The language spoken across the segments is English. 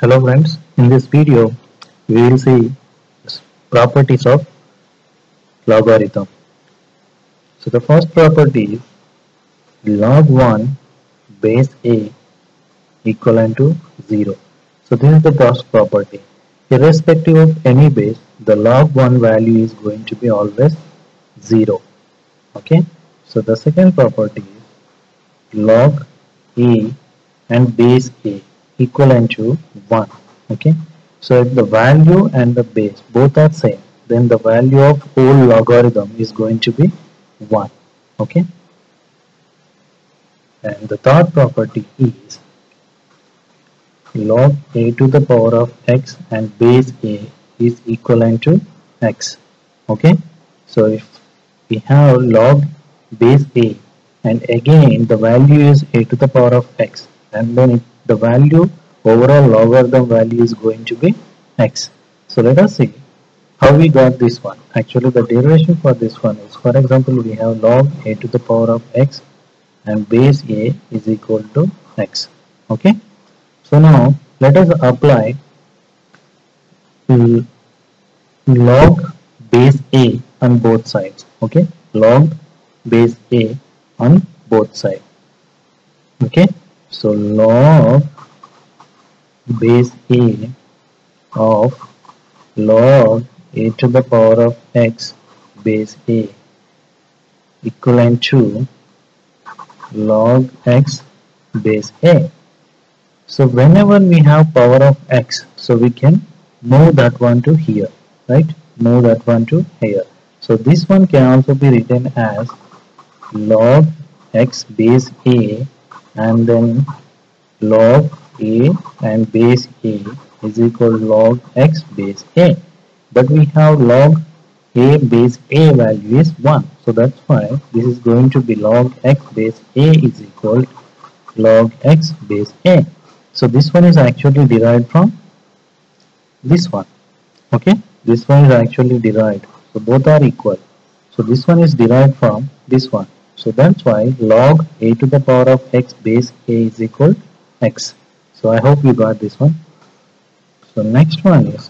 Hello friends, in this video we will see properties of logarithm. So the first property is log 1 base a equivalent to 0. So this is the first property. Irrespective of any base, the log 1 value is going to be always 0. Okay. So the second property is log a and base a equivalent to 1. Okay. So if the value and the base both are same, then the value of whole logarithm is going to be 1. Okay. And the third property is log a to the power of x and base a is equivalent to x. Okay. So if we have log base a and again the value is a to the power of x, and then the value overall logarithm value is going to be x. So let us see how we got this one. Actually the derivation for this one is, for example, we have log a to the power of x and base a is equal to x. Okay. So now let us apply log base a on both sides. Okay. Log base a on both sides. Okay. So log base a of log a to the power of x base a equivalent to log x base a. So whenever we have power of x, so we can move that one to here, right? Move that one to here. So this one can also be written as log x base a and then log a and base a is equal to log x base a. But we have log a base a value is 1. So that's why this is going to be log x base a is equal to log x base a. So this one is actually derived from this one. Okay. This one is actually derived. So both are equal. So this one is derived from this one. So that's why log a to the power of x base a is equal to x. So I hope you got this one. So next one is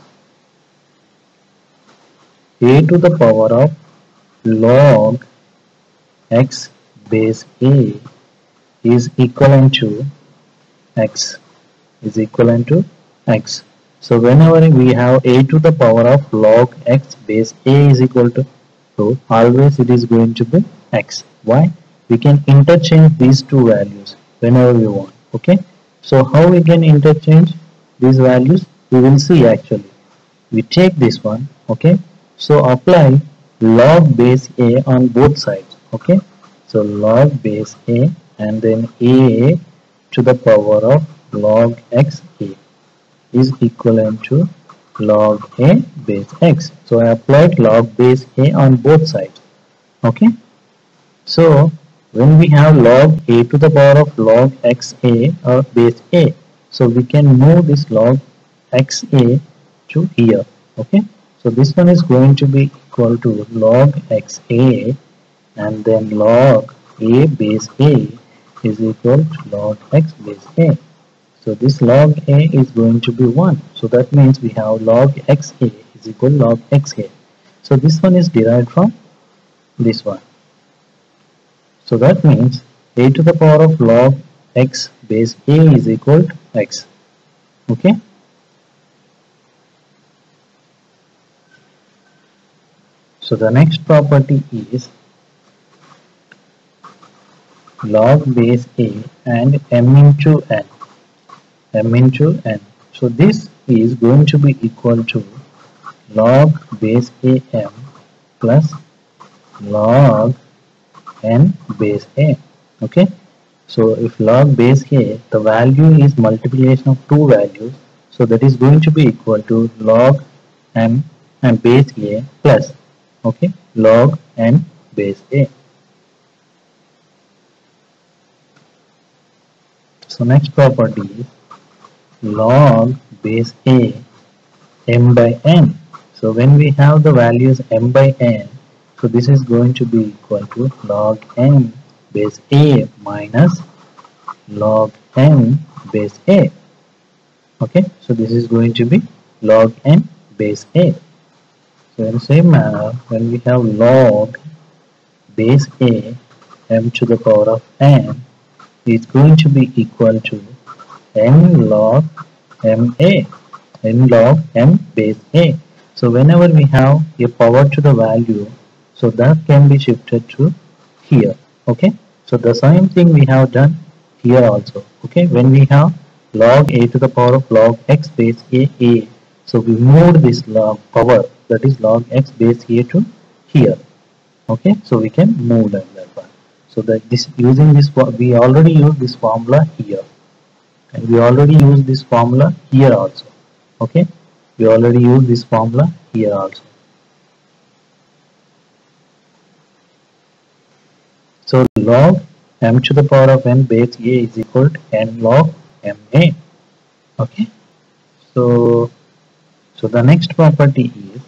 a to the power of log x base a is equivalent to x is equivalent to x. So whenever we have a to the power of log x base a is equal to, so always it is going to be x. Why? We can interchange these two values whenever we want. Okay. So how we can interchange these values? We will see actually. We take this one. Okay. So apply log base a on both sides. Okay. So log base a and then a to the power of log x a is equivalent to log a base x. So I applied log base a on both sides. Okay. So when we have log a to the power of log x a or base a, so we can move this log x a to here. Okay. So this one is going to be equal to log x a and then log a base a is equal to log x base a. So this log a is going to be 1. So that means we have log x a is equal to log x a. So this one is derived from this one. So that means a to the power of log x base a is equal to x. Okay. So the next property is log base a and m into n. M into n. So this is going to be equal to log base a m plus log n base a. Okay. So if log base a, the value is multiplication of two values, so that is going to be equal to log m and base a plus, okay, log n base a. So next property is log base a m by n. So when we have the values m by n, so this is going to be equal to log n base a minus log n base a. Okay, so this is going to be log n base a. So in the same manner, when we have log base a m to the power of n is going to be equal to n log m a, n log m base a. So whenever we have a power to the value, so that can be shifted to here. Okay, so the same thing we have done here also. Okay, when we have log a to the power of log x base a, so we moved this log power, that is log x base a, to here. Okay, so we can move them that one. So that this, using this, we already used this formula here, and we already used this formula here also. Okay, we already used this formula here also. So log m to the power of n base a is equal to n log m a. Okay, so the next property is,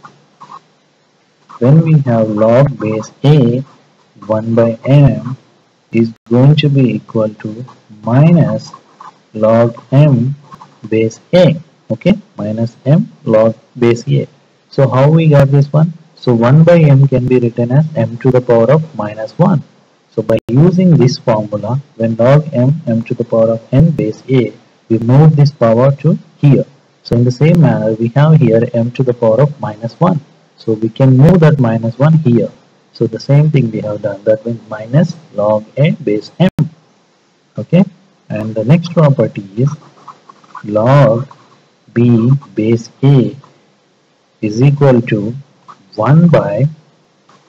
when we have log base a, 1 by m is going to be equal to minus log m base a. Okay, minus m log base a. So how we got this one? So 1 by m can be written as m to the power of minus 1. So by using this formula, when log m to the power of n base a, we move this power to here. So in the same manner, we have here m to the power of minus 1. So we can move that minus 1 here. So the same thing we have done, that means minus log a base m. Okay, and the next property is log b base a is equal to 1 by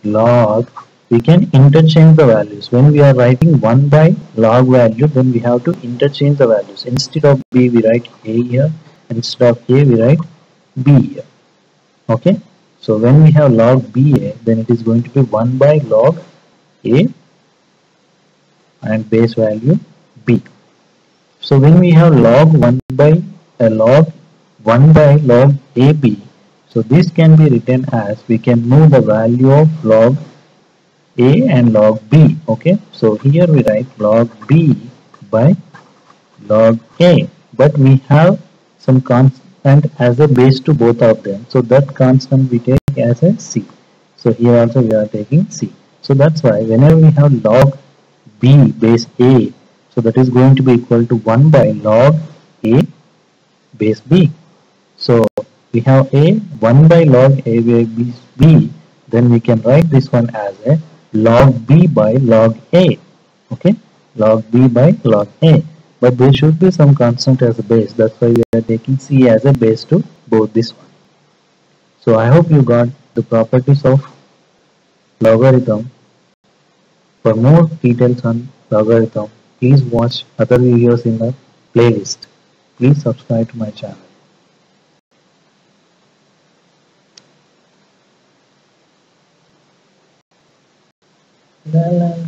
log. We can interchange the values. When we are writing 1 by log value, then we have to interchange the values. Instead of b, we write a here. Instead of a, we write b here. Okay, so when we have log ba, then it is going to be 1 by log a and base value b. So when we have log 1 by log ab, so this can be written as, we can move the value of log a and log b. Okay, so here we write log b by log a, but we have some constant as a base to both of them, so that constant we take as a c. So here also we are taking c. So that's why whenever we have log b base a, so that is going to be equal to 1 by log a base b. So we have a 1 by log a base b, then we can write this one as a log b by log a. Okay, log b by log a, but there should be some constant as a base, that's why we are taking c as a base to both this one. So I hope you got the properties of logarithm. For more details on logarithm, please watch other videos in the playlist. Please subscribe to my channel. La la la.